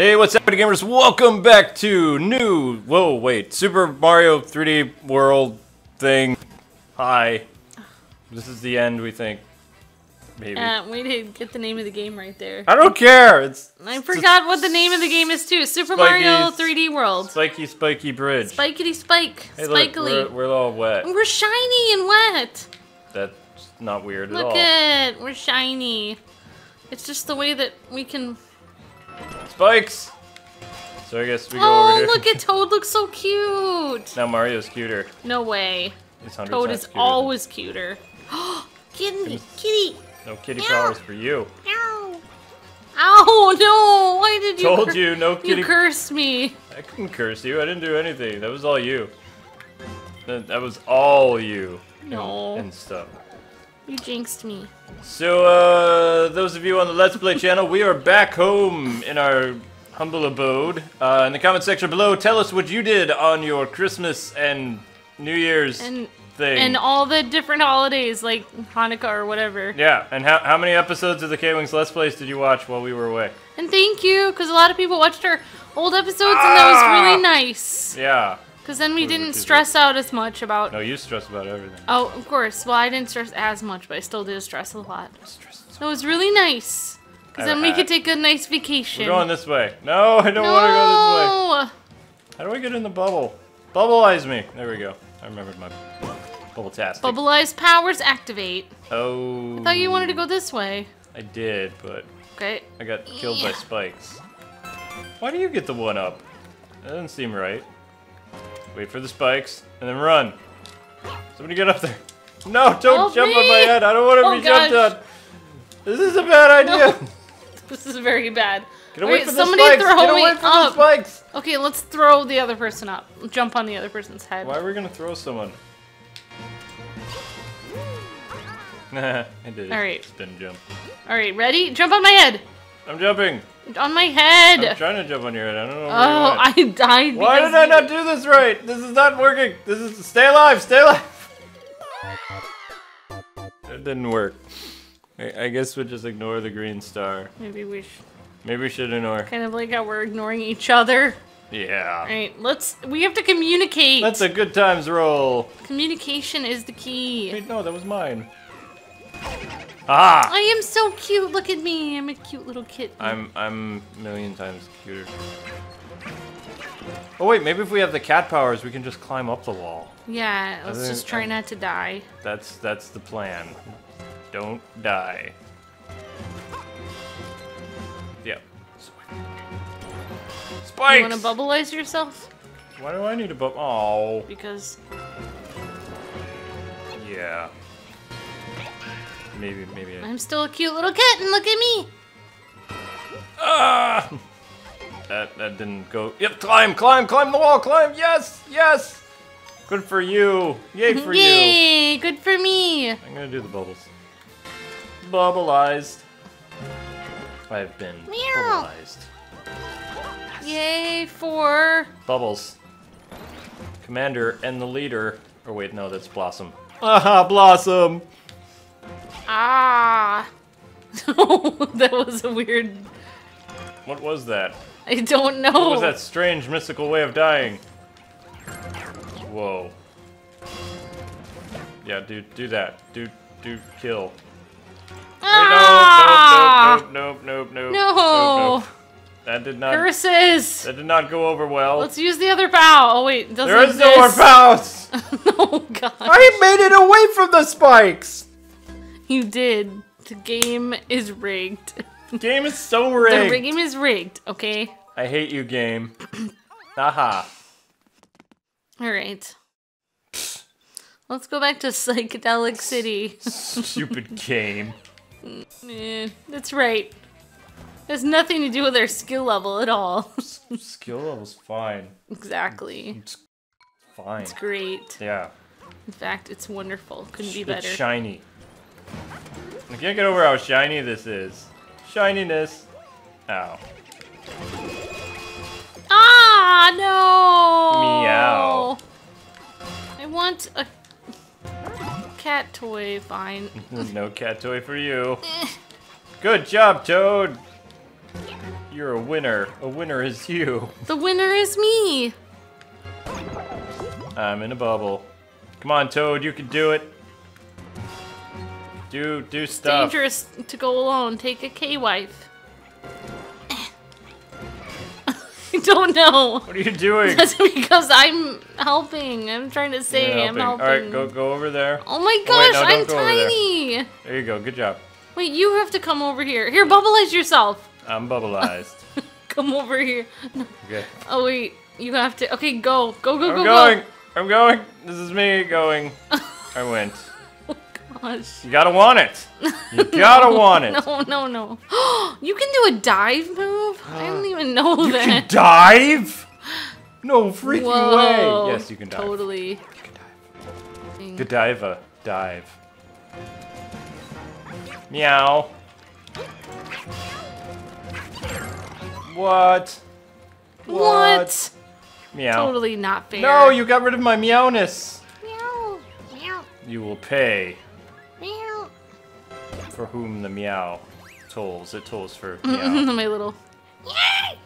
Hey, what's up, gamers? Welcome back to Super Mario 3D World thing. Hi. This is the end, we think. Maybe. We didn't get the name of the game right there. I don't care. I forgot what the name of the game is too. Super Mario 3D World. Spiky Bridge. Spikety Spike. Hey, Spikely. Look, we're all wet. We're shiny and wet. That's not weird at all. Look at it. We're shiny. It's just the way that we can... Spikes! So I guess we go over here. Oh, look at Toad. Looks so cute. Now Mario's cuter. No way. Toad is always cuter. Oh, kitty. No kitty powers for you. Ow. Ow, no. Why did you... Told you, no kitty. You cursed me. I couldn't curse you. I didn't do anything. That was all you. That was all you. No. And stuff. You jinxed me. So, those of you on the Let's Play channel, we are back home in our humble abode. In the comment section below, tell us what you did on your Christmas and New Year's thing. And all the different holidays, like Hanukkah or whatever. Yeah, and how many episodes of the K-Wings Let's Plays did you watch while we were away? And thank you, because a lot of people watched our old episodes, and that was really nice. Yeah. Because then we didn't stress out as much about... No, you stressed about everything. Oh, of course. Well, I didn't stress as much, but I still did stress a lot. So it was really nice. Because then we could take a nice vacation. We're going this way. No, I don't want to go this way. How do I get in the bubble? Bubbleize me. There we go. I remembered my bubble task. Bubbleize powers activate. Oh. I thought you wanted to go this way. I did, but... Okay. I got killed by spikes. Why do you get the one up? That doesn't seem right. Wait for the spikes, and then run. Somebody get up there. No, don't jump on my head. I don't want to be jumped on. This is a bad idea. No. This is very bad. Get away from the spikes. Get away from the spikes. Okay, let's throw the other person up. Jump on the other person's head. Why are we going to throw someone? I did a spin jump. All right, ready? Jump on my head. I'm jumping. On my head. I'm trying to jump on your head. I don't know where you went. I died. Why did I not do this right? This is not working. This is... Stay alive. Stay alive. That didn't work. I guess we'll just ignore the green star. Maybe we should. Maybe we should ignore. Kind of like how we're ignoring each other. Yeah. All right. We have to communicate. That's a good times roll. Communication is the key. Wait, no. That was mine. Ah! I am so cute. Look at me. I'm a cute little kitten. I'm a million times cuter. Oh wait, maybe if we have the cat powers, we can just climb up the wall. Yeah, let's just try not to die. That's the plan. Don't die. Yeah. Spikes. You want to bubbleize yourself? Why do I need a bubble? Oh. Because. Yeah. Maybe. I'm still a cute little kitten. Look at me. Ah! That didn't go. Yep, climb the wall, climb. Yes. Good for you. Yay for you. Yay, good for me. I'm gonna do the bubbles. Bubbleized. I've been bubbleized. Yes. Yay for bubbles. Commander and the leader. Or wait, no, that's Blossom. Aha, Blossom. Ah, that was a weird... What was that? I don't know. What was that strange mystical way of dying? Whoa. Yeah, do that. Do kill. Ah! Wait, nope. That did not... Curses! That did not go over well. Let's use the other bow. Oh, wait, doesn't there is no more bows! Oh, God. I made it away from the spikes! You did. The game is rigged. The game is so rigged. The game is rigged, okay? I hate you, game. Haha. Alright. Let's go back to Psychedelic City. Stupid game. That's right. It has nothing to do with our skill level at all. Skill level's fine. Exactly. It's fine. It's great. Yeah. In fact, it's wonderful. Couldn't be better. It's shiny. I can't get over how shiny this is. Shininess. Ow. Ah, no! Meow. I want a cat toy, fine. No cat toy for you. Good job, Toad! You're a winner. A winner is you. The winner is me. I'm in a bubble. Come on, Toad, you can do it. Do stuff. It's dangerous to go alone. Take a K-wife. I don't know. What are you doing? That's because I'm helping. I'm trying to say helping. I'm helping. All right, go over there. Oh my gosh, oh, wait, no, I'm tiny. There you go. Good job. Wait, you have to come over here. Here, bubbleize yourself. I'm bubbleized. Come over here. Okay. Oh wait, you have to. Okay, go. I'm going. This is me going. I went. Gosh. You gotta want it. You gotta want it. No. You can do a dive move? I don't even know that. You can dive? No freaking way. Yes, you can dive. Totally. You can dive. Godiva. Dive. Meow. What? Meow. Totally not fair. No, you got rid of my meowness. Meow. You will pay. Meow. For whom the meow tolls. It tolls for meow. My little. Yay!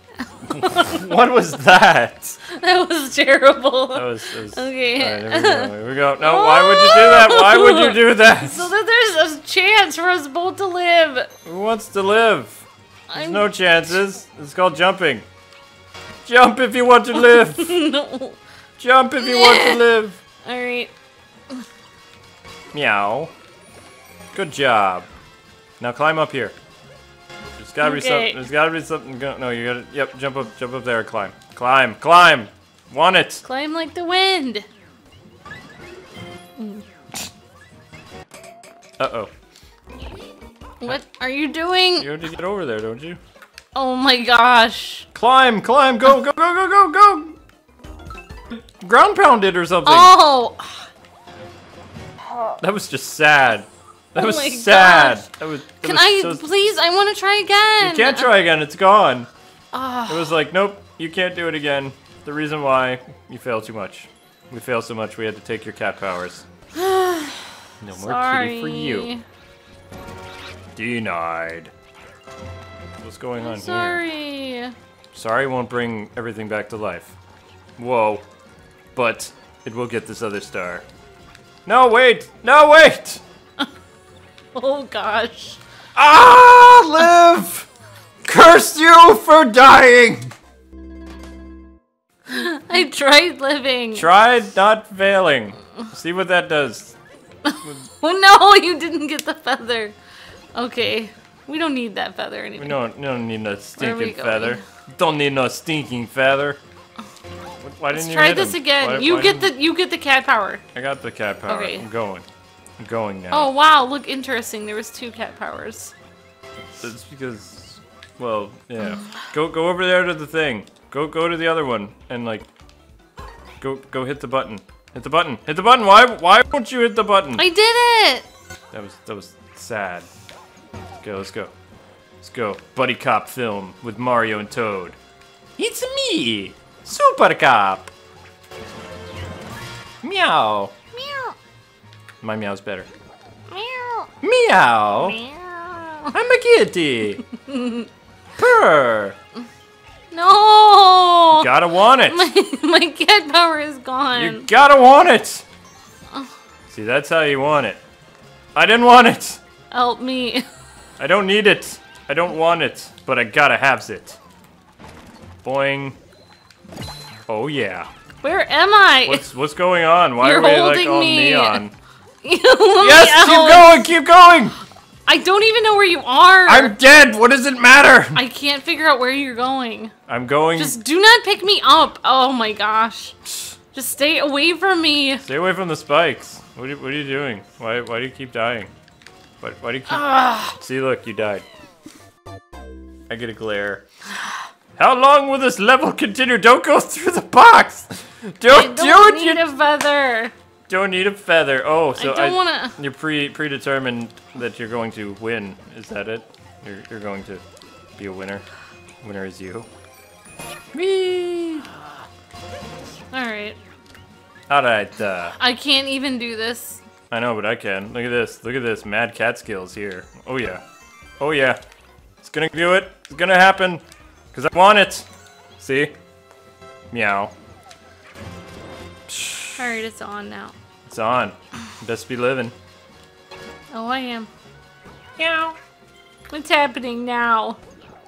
What was that? That was terrible. That was okay. All right, there we go. No, why would you do that? Why would you do that? So that there's a chance for us both to live. Who wants to live? There's no chances. It's called jumping. Jump if you want to live. No. Jump if you want to live. All right. Meow. Good job. Now climb up here. There's gotta be something. There's gotta be something. No, you gotta. Yep, jump up there. Climb. Want it? Climb like the wind. Uh oh. What are you doing? You have to get over there, don't you? Oh my gosh. Climb. Go. Ground pound it or something. Oh. That was just sad. That was sad. Gosh. Please, I want to try again. You can't try again. It's gone. It was like, nope, you can't do it again. The reason why, you failed too much. We failed so much, we had to take your cat powers. No more kitty for you. Denied. What's going on here? Sorry won't bring everything back to life. Whoa. But it will get this other star. No, wait! Oh gosh. Ah, live! Curse you for dying! I tried living. Tried not failing. See what that does. Oh no, you didn't get the feather. Okay, we don't need that feather anymore. We don't need no stinking feather. Don't need no stinking feather. Why didn't you try this again? You get the cat power. I got the cat power. Okay. I'm going now. Oh wow! Look, interesting. There was 2 cat powers. It's because, well, yeah. Go over there to the thing. Go to the other one and like, go hit the button. Hit the button. Why won't you hit the button? I did it. That was sad. Okay, let's go. Buddy cop film with Mario and Toad. It's me, Super Cop. Meow. My meow's better. Meow. I'm a kitty. Purr. No. You gotta want it. My cat power is gone. You gotta want it. See, that's how you want it. I didn't want it. Help me. I don't need it. I don't want it. But I gotta have it. Boing. Oh yeah. Where am I? What's going on? Why are we like all neon? Yes, keep going. I don't even know where you are. I'm dead. What does it matter? I can't figure out where you're going. I'm going. Just do not pick me up. Oh my gosh. Just stay away from me. Stay away from the spikes. What are you doing? Why do you keep dying? Why do you keep? See, look, you died. I get a glare. How long will this level continue? Don't go through the box. Don't need a feather. Don't need a feather. Oh, so I don't wanna. You're predetermined that you're going to win. Is that it? You're going to be a winner. Winner is you. Me. All right. I can't even do this. I know, but I can. Look at this. Mad cat skills here. Oh yeah. It's gonna do it. It's gonna happen. Because I want it! See? Meow. Alright, it's on now. It's on. Best be living. Oh, I am. Meow. What's happening now?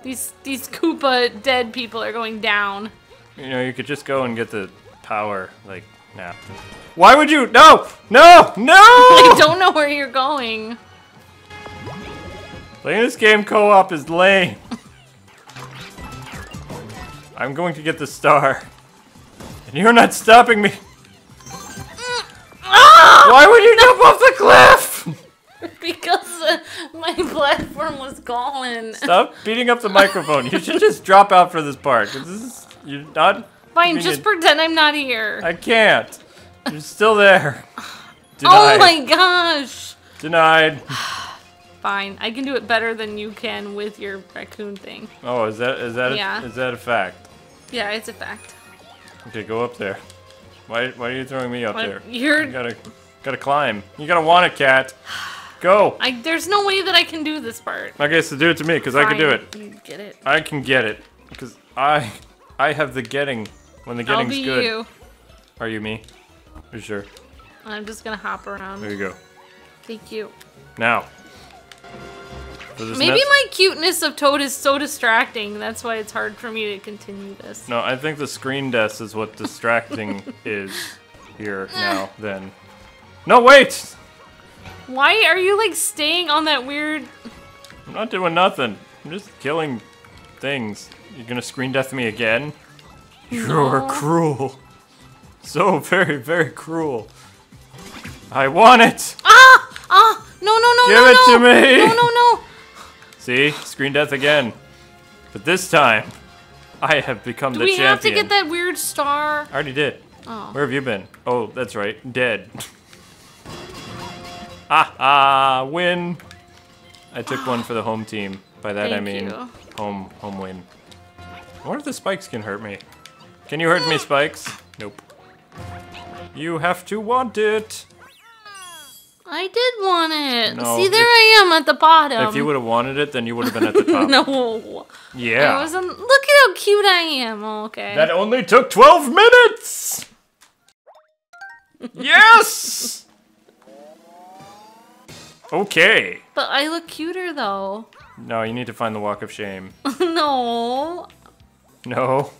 These Koopa dead people are going down. You know, you could just go and get the power, like, now. Why would you? No! No! No! I don't know where you're going. Playing this game co-op is lame. I'm going to get the star. And you're not stopping me. Why would you jump off the cliff? Because my platform was calling. Stop beating up the microphone. You should just drop out for this part. This is, you're not... Fine, just pretend I'm not here. I can't. You're still there. Denied. Oh my gosh. Denied. Fine, I can do it better than you can with your raccoon thing. Oh, is that a fact? Yeah, it's a fact. Okay, go up there. Why are you throwing me up there? You gotta climb. You gotta want it, cat. Go. There's no way that I can do this part. Okay, so do it to me, because I can do it. You get it. I can get it, because I have the getting when the getting's good. I'll be you. Are you me? Are you sure? I'm just gonna hop around. There you go. Thank you. Now. Maybe my cuteness of Toad is so distracting. That's why it's hard for me to continue this. No, I think the screen death is what distracting is here now. Then. No, wait. Why are you like staying on that weird? I'm not doing nothing. I'm just killing things. You're gonna screen death me again? No. You're cruel. So very, very cruel. I want it. Ah! Ah! No! No! No! Give it to me! No! No! No! See? Screen death again. But this time, I have become the champion. Do we have to get that weird star? I already did. Oh. Where have you been? Oh, that's right. Dead. Win. I took one for the home team. By that I mean home win. I wonder if the spikes can hurt me. Can you hurt me, spikes? Nope. You have to want it. I did want it. No, see, there I am at the bottom. If you would have wanted it, then you would have been at the top. No. Yeah. Look at how cute I am. Oh, okay. That only took 12 minutes. Yes. Okay. But I look cuter, though. No, you need to find the walk of shame. No. No.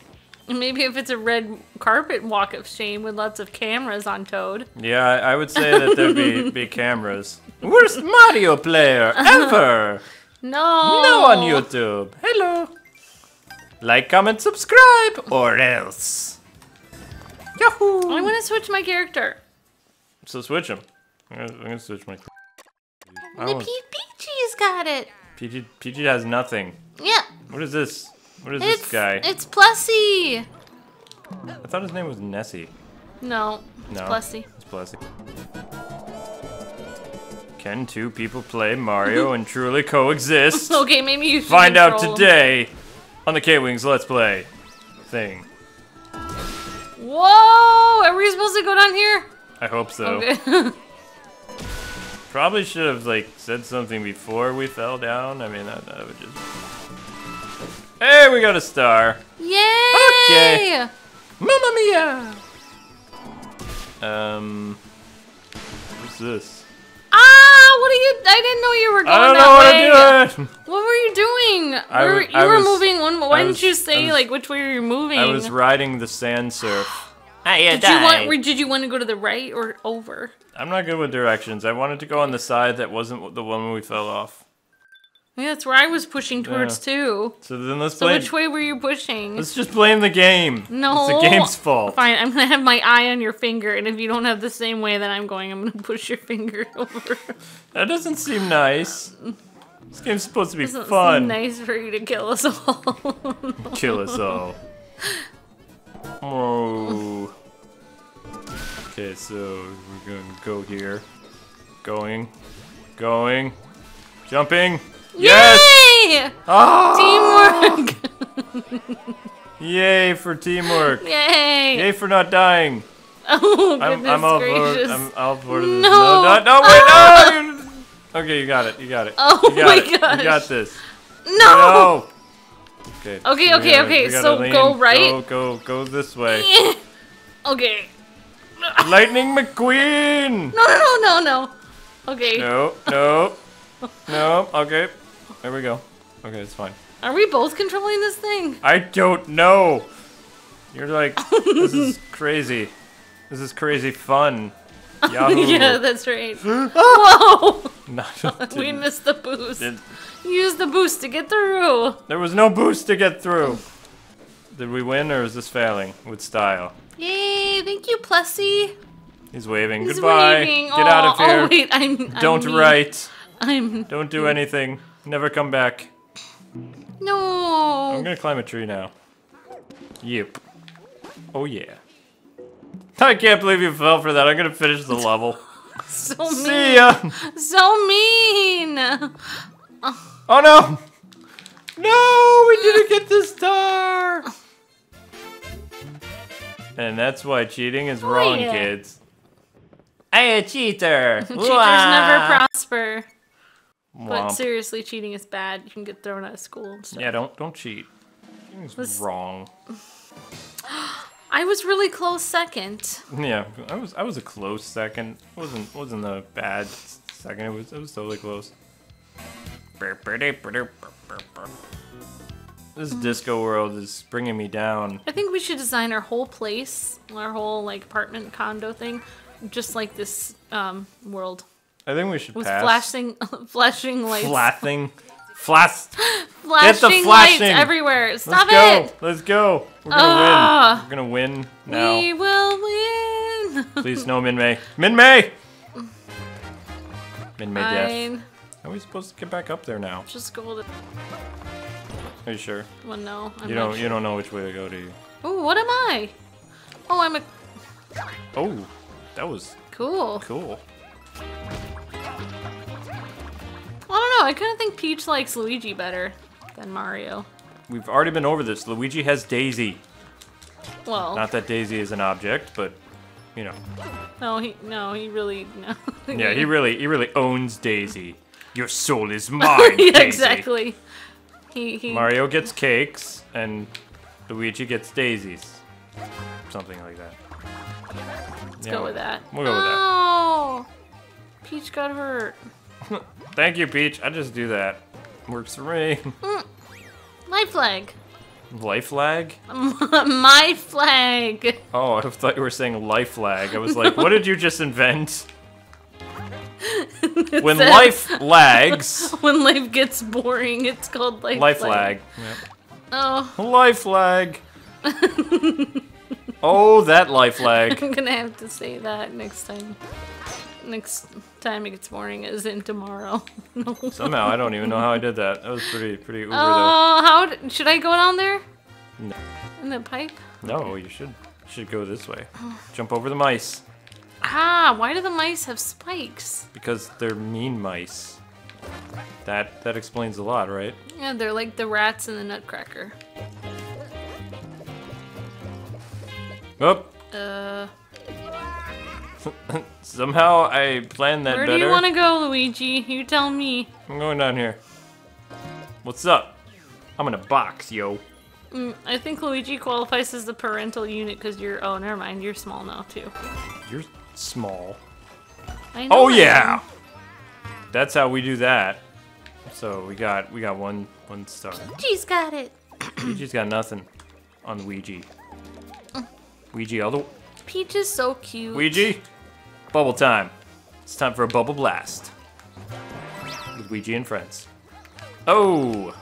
Maybe if it's a red carpet walk of shame with lots of cameras on Toad. Yeah, I would say that there'd be cameras. Worst Mario player ever! No! No on YouTube. Hello! Like, comment, subscribe, or else. Yahoo! I want to switch my character. So switch him. I'm gonna switch my... Peachy's got it. Peachy has nothing. Yeah. What is this? What is this guy? It's Plessie! I thought his name was Nessie. No, it's Plessie. It's Plessie. Can two people play Mario and truly coexist? Okay, maybe you should find out today on the K-Wings Let's Play thing. Whoa! Are we supposed to go down here? I hope so. Okay. Probably should have, like, said something before we fell down. I mean, I would just... Hey, we got a star. Yay! Okay. Mamma mia! What's this? Ah! What are you... I didn't know you were going that way. I don't know what I'm doing! What were you doing? Why didn't you say which way you were moving? I was riding the sand surf. Did you want to go to the right or over? I'm not good with directions. I wanted to go on the side that wasn't the one we fell off. Yeah, that's where I was pushing towards, too. So then let's blame... So which way were you pushing? Let's just blame the game. No. It's the game's fault. Fine, I'm going to have my eye on your finger, and if you don't have the same way that I'm going to push your finger over. That doesn't seem nice. This game's supposed to be fun. It doesn't seem nice for you to kill us all. No. Kill us all. Oh. Okay, so we're going to go here. Going. Jumping. Yes! Yay! Oh! Teamwork! Yay for teamwork! Yay! Yay for not dying! Oh, goodness gracious. I'm all for this. No, wait, no! Okay, you got it. You got it. Oh, my gosh. You got this. No! Okay. Okay, okay, okay. So lean. Go right. Go this way. Okay. Lightning McQueen! No. Okay. No. Okay. There we go. Okay, it's fine. Are we both controlling this thing? I don't know. You're like, this is crazy. This is crazy fun. Yahoo. Yeah, that's right. Whoa! We missed the boost. Use the boost to get through. There was no boost to get through. Did we win or is this failing with style? Yay! Thank you, Plessie. He's waving. He's goodbye. Waving. Get out of here. Oh, wait, Don't do anything. Never come back. No. I'm gonna climb a tree now. Yep. Oh yeah. I can't believe you fell for that. I'm gonna finish the level. So mean. See ya. So mean. Oh no. No, we didn't get the star. And that's why cheating is wrong, kids. I'm a cheater. Cheaters never prosper. Womp. But seriously, cheating is bad. You can get thrown out of school and stuff. Yeah, don't cheat. Cheating's wrong. I was really close second. Yeah, I was a close second. It wasn't a bad second. It was totally close. This disco world is bringing me down. I think we should design our whole place, our whole like apartment condo thing, just like this world. I think we should pass. flashing lights. Flashing lights everywhere. Stop it! Let's go. We're gonna win. We're gonna win now. We will win. Please no Min-May. Min-May! Min-May death. How are we supposed to get back up there now? Just go with it. Are you sure? Well, no. You don't know which way to go, do you? Oh, what am I? Oh, I'm a... Oh, that was... Cool. Cool. I don't know, I kind of think Peach likes Luigi better than Mario. We've already been over this. Luigi has Daisy. Well... Not that Daisy is an object, but, you know. No, he really... Yeah, he really owns Daisy. Your soul is mine, yeah, Daisy. Exactly. Mario gets cakes, and Luigi gets daisies. Something like that. Let's go with that. We'll go with that. Oh! Peach got hurt. Thank you, Peach. I just do that. Works for me. My flag. Life flag? My flag. Oh, I thought you were saying life flag. I was like, what did you just invent? When life lags. When life gets boring, it's called life lag. Yep. Oh. Life lag. Oh, that life lag. I'm gonna have to say that next time. Next time it gets boring is in tomorrow. Somehow I don't even know how I did that. That was pretty uber though. Oh, how should I go down there? No. In the pipe? No, okay. You should go this way. Jump over the mice. Ah, why do the mice have spikes? Because they're mean mice. That explains a lot, right? Yeah, they're like the rats in the Nutcracker. Oh. Somehow I planned that better. Where do you want to go, Luigi? You tell me. I'm going down here. What's up? I'm in a box, yo. I think Luigi qualifies as the parental unit because you're... Oh, never mind. You're small now, too. You're small. I know. Oh, yeah! That's how we do that. So we got one star. Luigi's got it. Luigi's got nothing on Luigi. Ouija all the... Peach is so cute. Ouija, bubble time. It's time for a bubble blast. With Ouija and friends. Oh!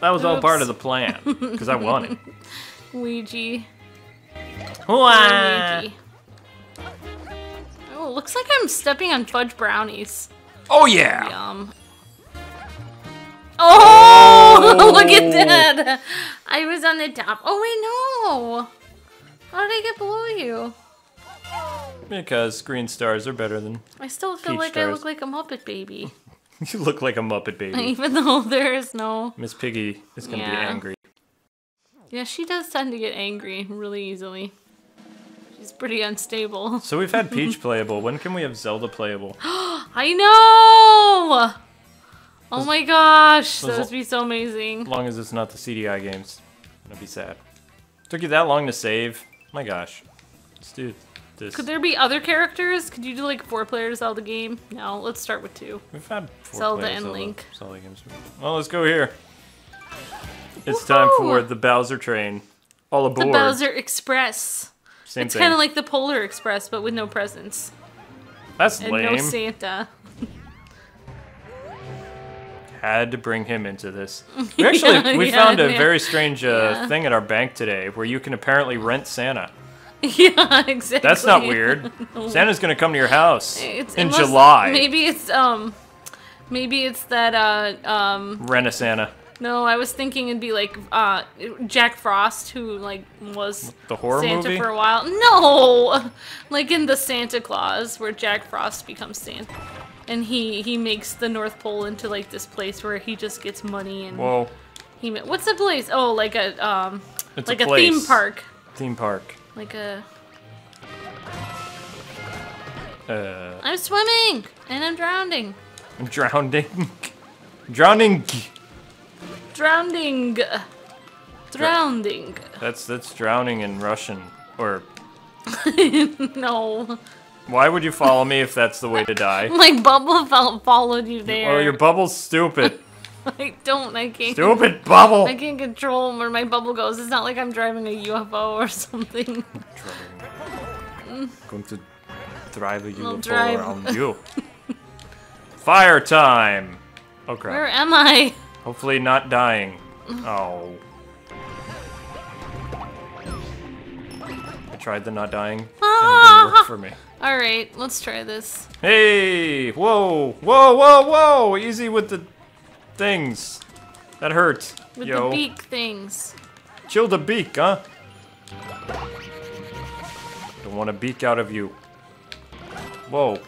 That was all part of the plan, because I won it. Ouija. Ouija. Oh, looks like I'm stepping on fudge brownies. Oh yeah! Yum. Oh, look at that! I was on the top. Oh, wait, no! How did I get below you? Because green stars are better than I still feel like stars. I look like a Muppet Baby. You look like a Muppet Baby. Even though there is no... Miss Piggy is going to be angry. Yeah, she does tend to get angry really easily. She's pretty unstable. So we've had Peach playable. When can we have Zelda playable? I know! Oh my gosh, those would be so amazing. As long as it's not the CDI games, I'd be sad. Took you that long to save? My gosh. Let's do this. Could there be other characters? Could you do like 4 player Zelda game? No, let's start with 2. We've had 4 Zelda and Zelda, Link. Zelda games. Well, let's go here. It's time for the Bowser train. All aboard. The Bowser Express. Same thing. It's kind of like the Polar Express, but with no presents. That's lame. And no Santa. Had to bring him into this. We actually we found a very strange thing at our bank today where you can apparently rent Santa. Yeah, exactly. That's not weird. No. Santa's gonna come to your house in July. Maybe it's that rent a Santa. No, I was thinking it'd be like Jack Frost, who like was the horror Santa movie? For a while. No, like in the Santa Claus, where Jack Frost becomes Santa. And he makes the North Pole into like this place where he just gets money and what's the place? Oh, like a it's like a theme park. Theme park. Like a. I'm swimming and I'm drowning. I'm drowning. Drowning. Drowning. Drowning. That's drowning in Russian or. No. Why would you follow me if that's the way to die? My bubble followed you there. Oh, your bubble's stupid. I can't. Stupid bubble! I can't control where my bubble goes. It's not like I'm driving a UFO or something. I'm going to drive a UFO around you. Fire time! Oh crap. Where am I? Hopefully not dying. Oh. I tried the not dying. Ah! And it didn't work for me. All right, let's try this. Hey! Whoa! Whoa! Whoa! Whoa! Easy with the things. That hurt. With the beak things. Chill the beak, huh? Don't want a beak out of you. Whoa!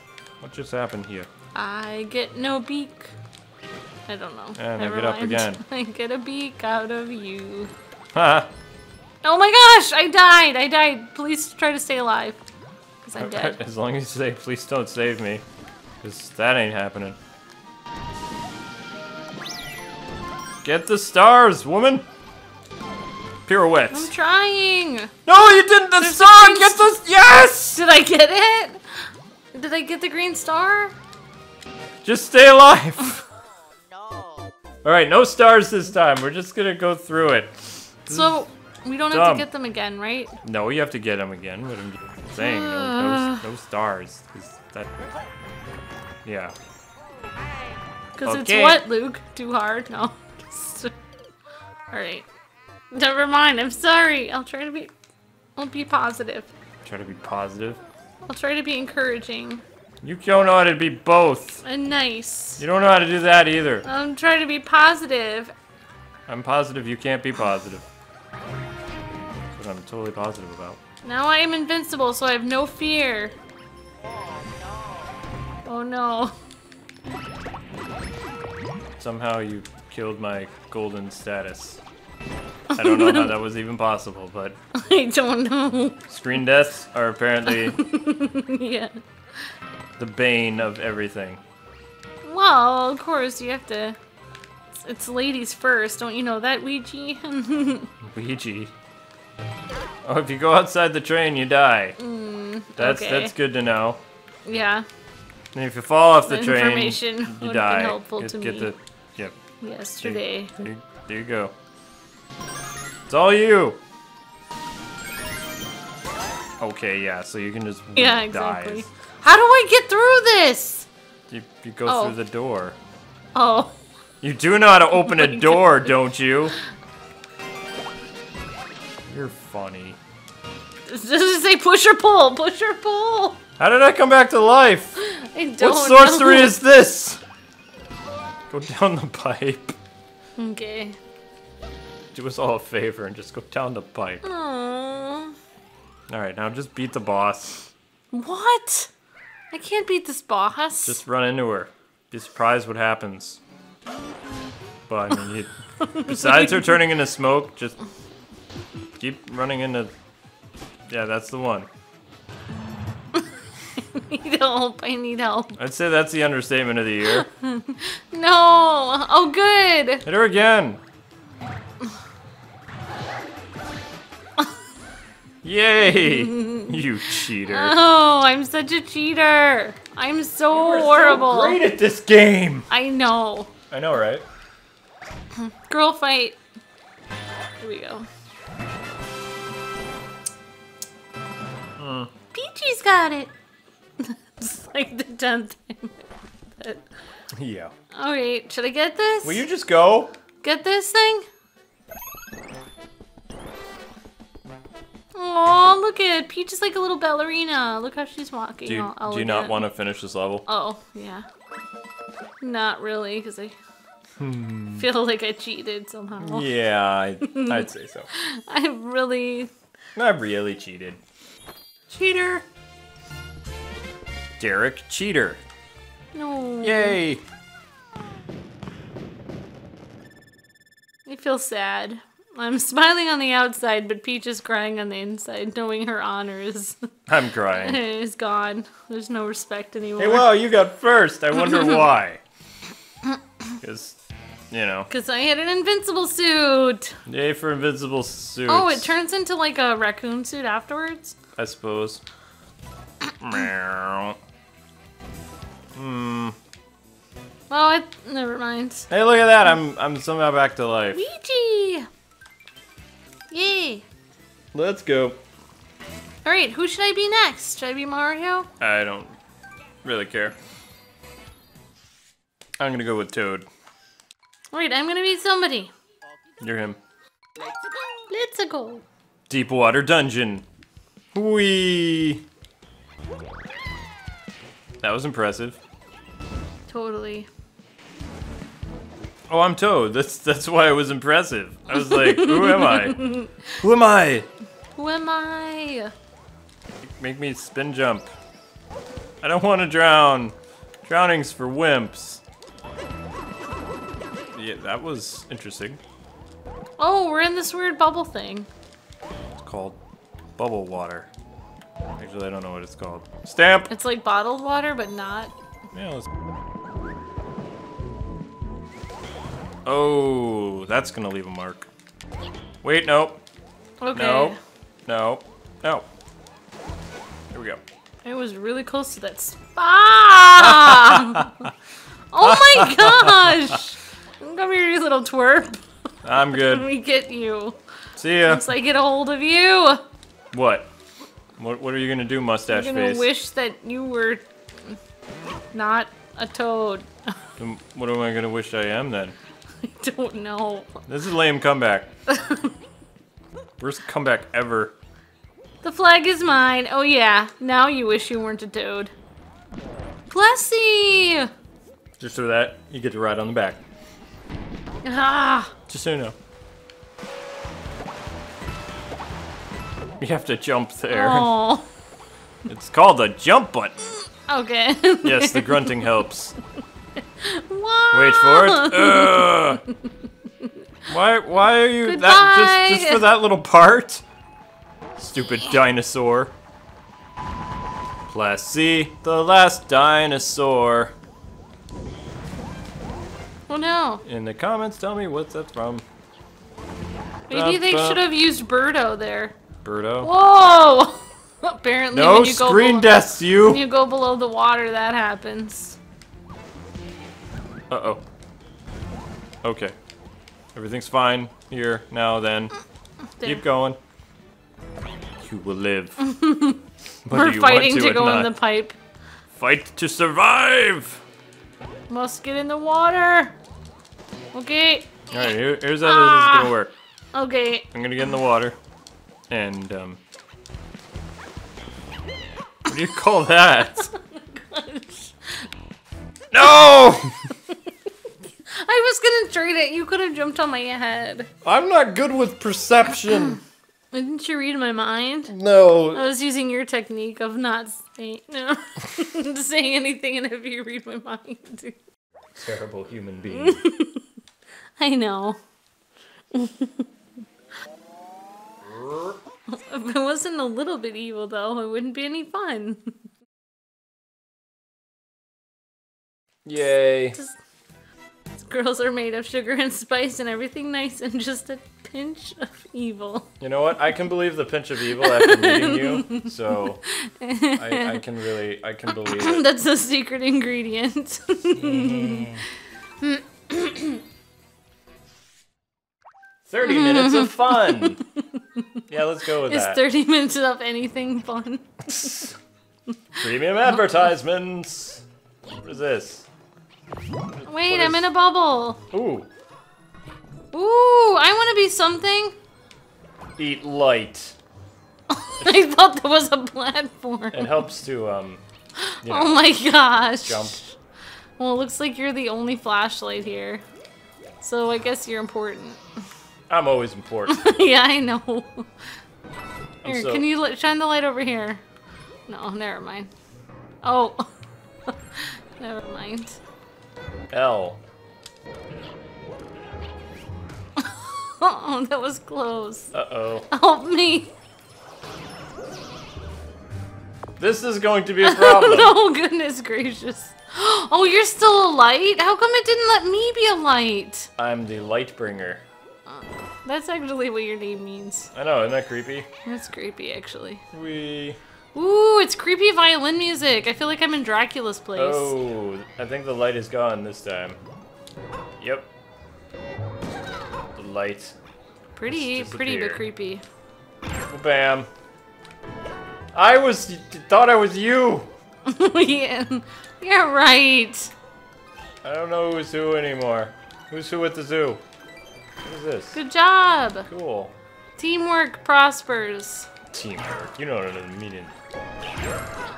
What just happened here? I get no beak. I don't know. And I get up again. I get a beak out of you. Ha! Oh my gosh! I died! I died! Please try to stay alive. I'm dead. As long as you say, please don't save me, because that ain't happening. Get the stars, woman! Pirouettes. I'm trying! No, you didn't! The star! Get the... Yes! Did I get it? Did I get the green star? Just stay alive! Oh, no. Alright, no stars this time. We're just gonna go through it. So, we don't have to get them again, right? No, you have to get them again. What am I saying? No stars. Yeah. Because it's what, Luke? Too hard? No. Alright. Never mind. I'm sorry. I'll try to be... I'll be positive. Try to be positive? I'll try to be encouraging. You don't know how to be both. And nice. You don't know how to do that either. I'm trying to be positive. I'm positive you can't be positive. That's what I'm totally positive about. Now I am invincible, so I have no fear. Oh no. Somehow you killed my golden status. I don't know how that was even possible, but... I don't know. Screen deaths are apparently... yeah. The bane of everything. Well, of course, you have to... It's ladies first, don't you know that, Ouija? Ouija? Oh, if you go outside the train, you die. That's good to know. Yeah. And if you fall off the train, you die. Helpful to me. Yep. Yesterday. There you go. It's all you. Okay, yeah. So you can just die. Exactly. How do I get through this? You go through the door. Oh. You do know how to open a door, don't you? You're funny. Does it say push or pull? Push or pull? How did I come back to life? I don't know. What sorcery is this? Go down the pipe. Okay. Do us all a favor and just go down the pipe. Aww. Alright, now just beat the boss. What? I can't beat this boss. Just run into her. Be surprised what happens. But, I mean, besides her turning into smoke, just... Keep running into... Yeah, that's the one. Need help. I need help. I'd say that's the understatement of the year. No. Oh, good. Hit her again. Yay. You cheater. Oh, I'm such a cheater. I'm so horrible. You're so great at this game. I know. I know, right? Girl fight. Here we go. Peachy's got it. It's like the 10th time I did that. Yeah. Alright, should I get this? Will you just go? Get this thing? Aw, look at Peach is like a little ballerina. Look how she's walking. Do you not want to finish this level? Oh, yeah. Not really, because I feel like I cheated somehow. Yeah, I'd say so. I really cheated. Cheater. Derek Cheater. No. Yay. I feel sad. I'm smiling on the outside, but Peach is crying on the inside, knowing her honor is... I'm crying. ...is gone. There's no respect anymore. Hey, wow, you got first. I wonder why. Because, you know. Because I had an invincible suit. Yay for invincible suits. Oh, it turns into like a raccoon suit afterwards? I suppose. Meow. Hmm. Oh, never mind. Hey, look at that! I'm somehow back to life. Ouija! Yay! Let's go. All right, who should I be next? Should I be Mario? I don't really care. I'm gonna go with Toad. All right, I'm gonna be somebody. You're him. Let's go. Deep water dungeon. Whee! That was impressive. Totally. Oh, I'm Toad. That's why it was impressive. I was like, who am I? Who am I? Who am I? Make me spin jump. I don't want to drown. Drowning's for wimps. Yeah, that was interesting. Oh, we're in this weird bubble thing. It's called bubble water. Actually, I don't know what it's called. Stamp! It's like bottled water, but not. Yeah, let's... Oh, that's gonna leave a mark. Wait, nope. Okay. No. No. No. Here we go. It was really close to that spa! Oh my gosh! Come here, you little twerp. I'm good. Let me get you. See ya. Once I get a hold of you. What? What are you gonna do, mustache face? I'm gonna wish that you were not a toad. What am I gonna wish I am then? I don't know. This is a lame comeback. Worst comeback ever. The flag is mine. Oh yeah. Now you wish you weren't a toad. Plessie! Just so that you get to ride on the back. Ah. Just so you know. You have to jump there. Oh. It's called a jump button. Okay. Yes, the grunting helps. Whoa. Wait for it. Why are you that, just for that little part? Stupid dinosaur. Plessie, the last dinosaur. Oh no. In the comments, tell me what that's from. Maybe they should have used Birdo there. Birdo. Whoa! Apparently, no when you go screen deaths, you. When you go below the water, that happens. Uh oh. Okay. Everything's fine here now. Then keep going. You will live. We're fighting to go in the pipe. Fight to survive. Must get in the water. Okay. All right. Here's how this is gonna work. Okay. I'm gonna get in the water. And, what do you call that? No! I was gonna trade it. You could have jumped on my head. I'm not good with perception. Didn't you read my mind? No. I was using your technique of not saying anything and have you read my mind. Terrible human being. I know. If it wasn't a little bit evil, though, it wouldn't be any fun. Yay. Just, girls are made of sugar and spice and everything nice and just a pinch of evil. You know what? I can believe the pinch of evil after meeting you, so I can really, I can believe it. That's a secret ingredient. Mm-hmm. 30 minutes of fun! Yeah, let's go with that. Is 30 minutes of anything fun? Premium advertisements! What is this? Wait, I'm in a bubble! Ooh. Ooh, I want to be something! Eat light. I thought there was a platform. It helps to, you know, oh my gosh! Jump. Well, it looks like you're the only flashlight here. So I guess you're important. I'm always important. Yeah, I know. Here, so... can you shine the light over here? No, never mind. Oh. Never mind. L. Oh, that was close. Uh-oh. Help me. This is going to be a problem. Oh, no, goodness gracious. Oh, you're still a light? How come it didn't let me be a light? I'm the light bringer. That's actually what your name means. I know, isn't that creepy? That's creepy, actually. Wee. Ooh, it's creepy violin music. I feel like I'm in Dracula's place. Oh, I think the light is gone this time. Yep. The light. Pretty, pretty but creepy. Bam. I was thought I was you. Yeah, you're right. I don't know who's who anymore. Who's who at the zoo? What is this? Good job! Cool. Teamwork prospers. Teamwork. You know what I mean.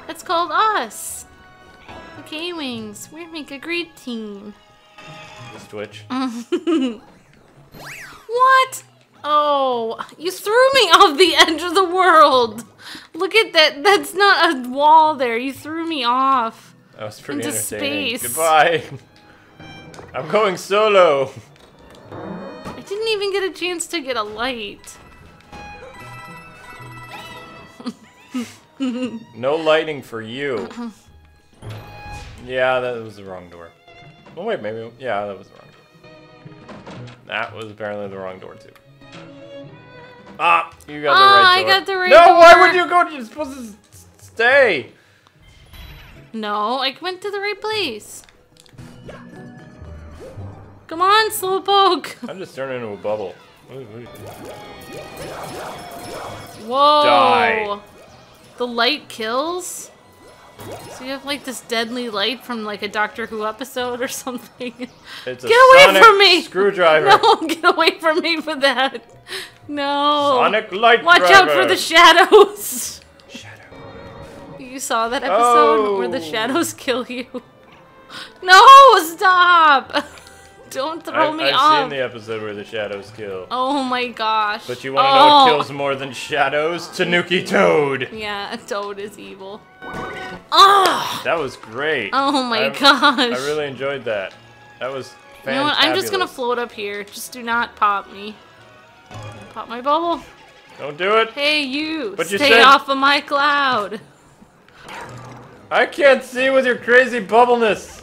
That's called us. The K-Wings. We make a great team. This Twitch. What? Oh, you threw me off the edge of the world. Look at that. That's not a wall there. You threw me off. That was pretty entertaining. Into space. Goodbye. I'm going solo. I didn't even get a chance to get a light. No lighting for you. Yeah, that was the wrong door. Oh wait, maybe, yeah, that was the wrong door. That was apparently the wrong door too. Ah, you got the right door. I got the right door. No, why would you go? You're supposed to stay. No, I went to the right place. Come on, Slowpoke! I'm just turning into a bubble. Whoa! Die. The light kills? So you have like this deadly light from like a Doctor Who episode or something. It's a sonic screwdriver. No, get away from me for that. No. Sonic light driver. Watch out for the shadows. Shadow. You saw that episode where the shadows kill you. No, stop! Don't throw me off. I've seen the episode where the shadows kill. Oh my gosh. But you want to know what kills more than shadows? Tanuki Toad. Yeah, a toad is evil. Oh! That was great. Oh my gosh. I really enjoyed that. That was fantastic. You know what? I'm just going to float up here. Just do not pop me. Pop my bubble. Don't do it. Hey, you. But stay off of my cloud. I can't see with your crazy bubbleness.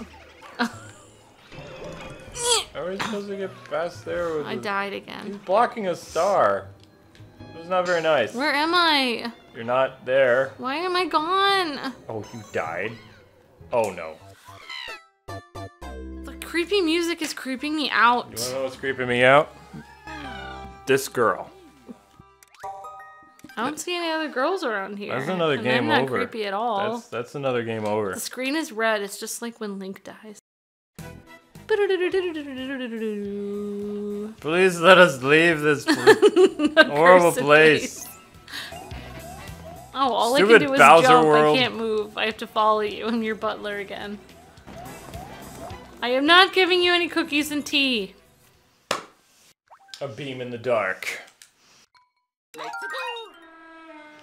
Are we supposed to get past there? With died again. He's blocking a star. It was not very nice. Where am I? You're not there. Why am I gone? Oh, you died? Oh, no. The creepy music is creeping me out. You want to know what's creeping me out? This girl. I don't see any other girls around here. That's another game over. I'm not creepy at all. That's another game over. The screen is red. It's just like when Link dies. Please let us leave this horrible place. Oh, all Stupid I can do is Bowser jump. World. I can't move. I have to follow you and your butler again. I am not giving you any cookies and tea. A beam in the dark.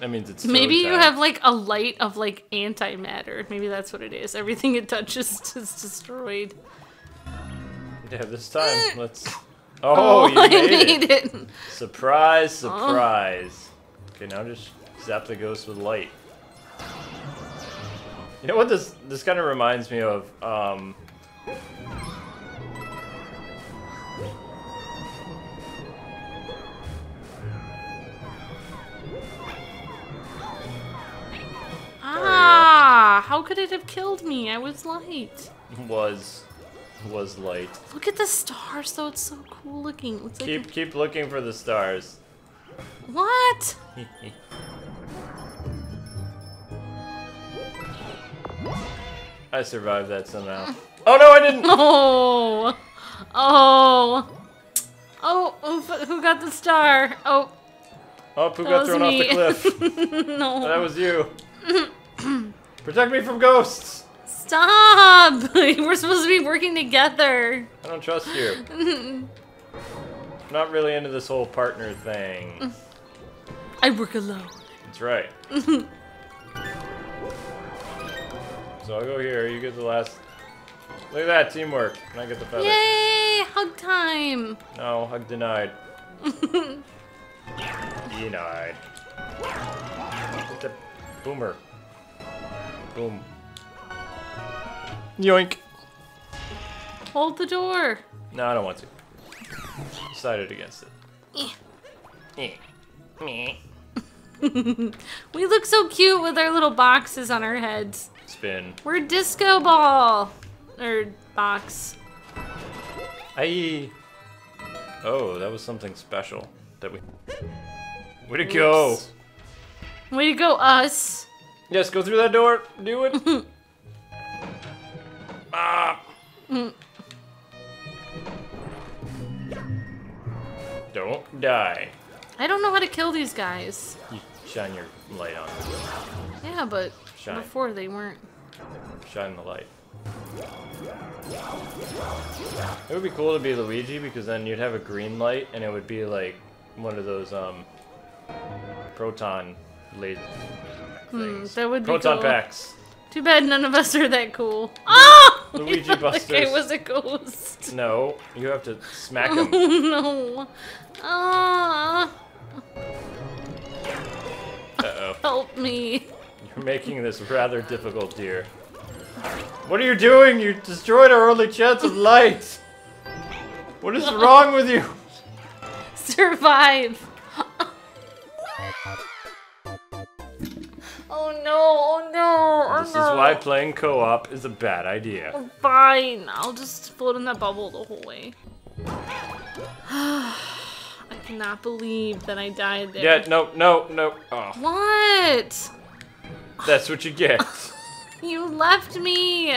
That means it's maybe you have like a light of like antimatter. Maybe that's what it is. Everything it touches is destroyed. Yeah, this time, let's... Oh, you made it! Surprise, surprise. Oh. Okay, now just zap the ghost with light. You know what this kind of reminds me of? Ah, how could it have killed me? I was light. Was light. Look at the stars though, it's so cool looking. It looks like keep looking for the stars. What? I survived that somehow. Oh no, I didn't! Oh! Oh! Oh, who got the star? Oh. Oh, Pooh got thrown off the cliff. No. That was you. Protect me from ghosts! Stop! We're supposed to be working together. I don't trust you. I'm not really into this whole partner thing. I work alone. That's right. So I'll go here, you get the last. Look at that, teamwork. And I get the feather. Yay! Hug time! No, hug denied. Denied. Get the boomer. Boom. Yoink. Hold the door. No, I don't want to. Decided against it. Eh. Eh. We look so cute with our little boxes on our heads. Spin. We're disco ball. Or box. Aye. Oh, that was something special that we. Way to go. Way to go, us. Yes, go through that door. Do it. Ah. Don't die. I don't know how to kill these guys. You shine your light on them. Yeah, but shine. Before they weren't. Shine the light. It would be cool to be Luigi because then you'd have a green light and it would be like one of those proton laser things. That would be proton cool. Packs. Too bad none of us are that cool. Oh! Luigi Busters. Like it was a ghost. No, you have to smack him. No. Uh-oh. Help me. You're making this rather difficult, dear. What are you doing? You destroyed our only chance of light. What is wrong with you? Survive. Oh no, oh no, this is why playing co-op is a bad idea. Oh, fine, I'll just float in that bubble the whole way. I cannot believe that I died there. Yeah, no, no, no. Oh. What? That's what you get. You left me.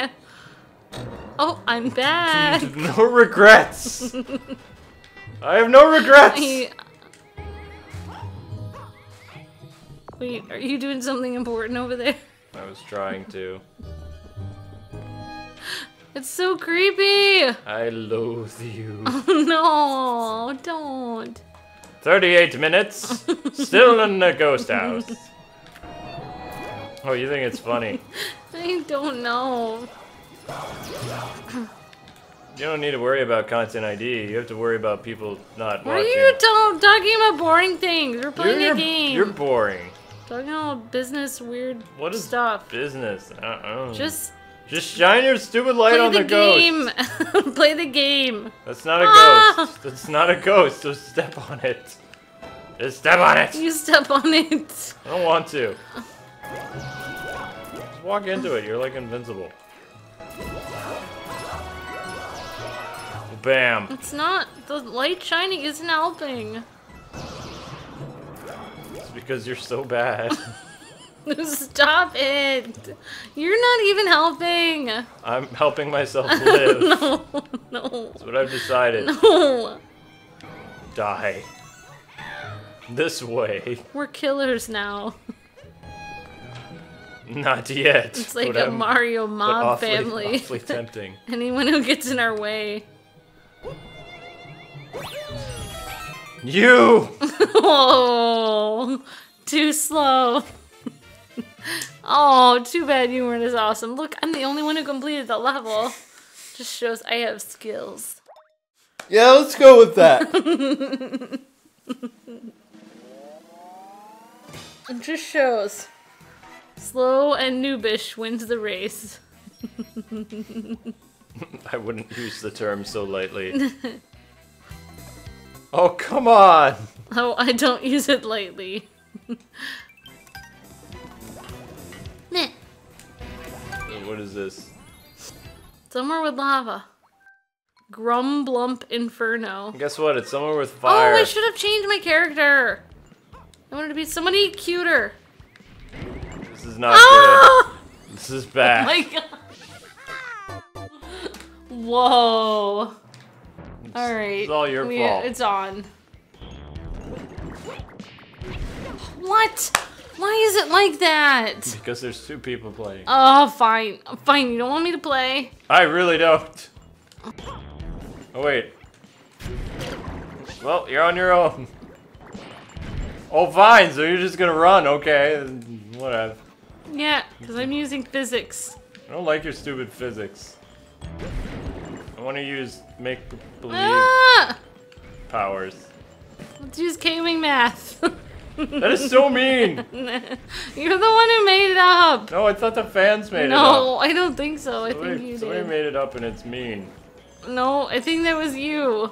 Oh, I'm back. No regrets. I have no regrets. Wait, are you doing something important over there? I was trying to. It's so creepy! I loathe you. Oh, no, don't. 38 minutes, still in the ghost house. Oh, you think it's funny? I don't know. You don't need to worry about content ID. You have to worry about people not watching. Why are you talking about boring things? We're playing a game. You're boring. Talking all business, weird what is stuff. Business? Uh-uh. Just shine your stupid light on the ghost. Play the game. That's not a ghost. That's not a ghost. Just step on it. Just step on it. You step on it. I don't want to. Just walk into it. You're like invincible. Bam. It's not. The light shining isn't helping. Because you're so bad. Stop it! You're not even helping! I'm helping myself live. No, no. That's what I've decided. No. Die. This way. We're killers now. Not yet. It's like a Mario mob family. Awfully tempting. Anyone who gets in our way. You! Oh, too slow. Oh, too bad you weren't as awesome. Look, I'm the only one who completed the level. Just shows I have skills. Yeah, let's go with that. It just shows slow and noobish wins the race. I wouldn't use the term so lightly. Oh, come on! Oh, I don't use it lightly. What is this? Somewhere with lava. Grumblump Inferno. Guess what? It's somewhere with fire. Oh, I should have changed my character. I wanted to be somebody cuter. This is not good. This is bad. Oh my god. Whoa. All right. It's all your fault. It's on. What? Why is it like that? Because there's two people playing. Oh, fine. Fine, you don't want me to play. I really don't. Oh, wait. Well, you're on your own. Oh, fine, so you're just gonna run, okay. Whatever. Yeah, because I'm using physics. I don't like your stupid physics. I want to use make-believe powers. Let's use K-Wing math. That is so mean! You're the one who made it up! No, I thought the fans made it up. No, I don't think so. I think you did. Somebody made it up and it's mean. No, I think that was you.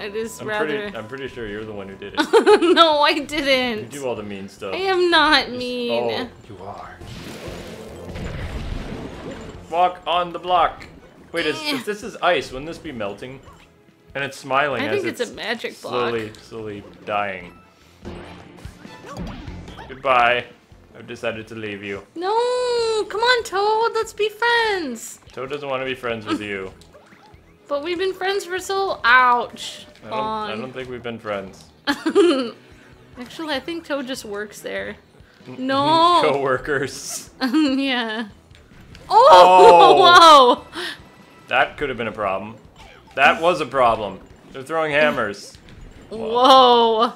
It is I'm pretty sure you're the one who did it. No, I didn't. You do all the mean stuff. I am not mean. Oh, you are. Walk on the block. Wait, if this is ice, wouldn't this be melting? And it's smiling as it's a magic block. Slowly dying. Goodbye. I've decided to leave you. No! Come on, Toad! Let's be friends! Toad doesn't want to be friends with you. But we've been friends for so... Ouch. I don't think we've been friends. Actually, I think Toad just works there. No! Co-workers. Yeah. Oh! Whoa! That could have been a problem. That was a problem. They're throwing hammers. Whoa.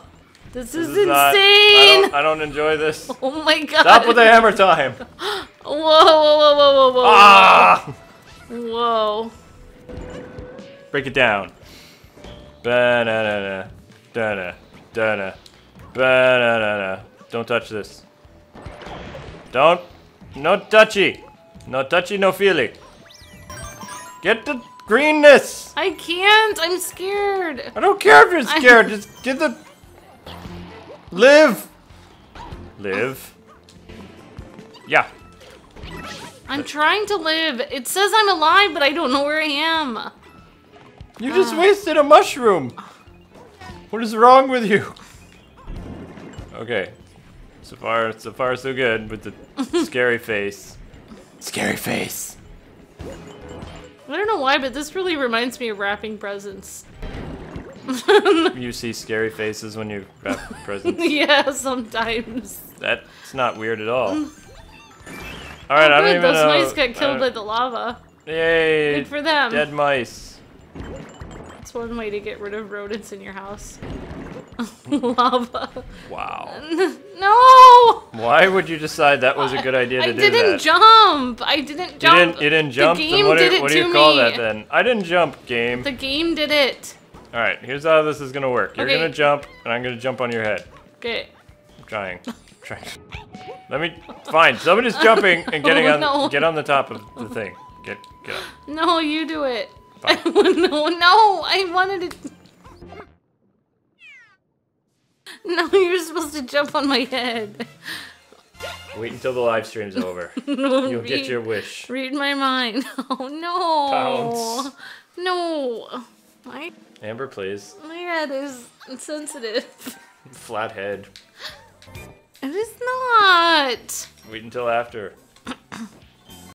This is insane! I don't enjoy this. Oh my god. Stop with the hammer time! Whoa, whoa, whoa, whoa, whoa, whoa. Ah! Whoa. Break it down. Banana. Dana. Dana. Banana. Don't touch this. Don't. No touchy. No touchy, no feely. Get the greenness! I can't. I'm scared. I don't care if you're scared. Just get the... Live. Yeah. I'm trying to live. It says I'm alive, but I don't know where I am. You just wasted a mushroom. What is wrong with you? Okay. So far, so good with the scary face. Scary face. I don't know why, but this really reminds me of wrapping presents. You see scary faces when you wrap presents? Yeah, sometimes. That's not weird at all. Alright, I don't even know. Those mice got killed by the lava. Yay! Good for them. Dead mice. That's one way to get rid of rodents in your house. Lava. Wow. No! Why would you decide that was a good idea to do that? I didn't jump! I didn't jump! You didn't jump? The game what do you call that then? I didn't jump, game. The game did it. Alright, here's how this is gonna work. You're gonna jump, and I'm gonna jump on your head. Okay. I'm trying. Let me... Fine, somebody's jumping and getting get on the top of the thing. Get up. No, you do it. Fine. No, I wanted to... No, you're supposed to jump on my head. Wait until the live stream's over. No, you'll get your wish. Read my mind. Oh, no. Pounce. No. Why? Amber, please. My head is sensitive. Flat head. It is not. Wait until after.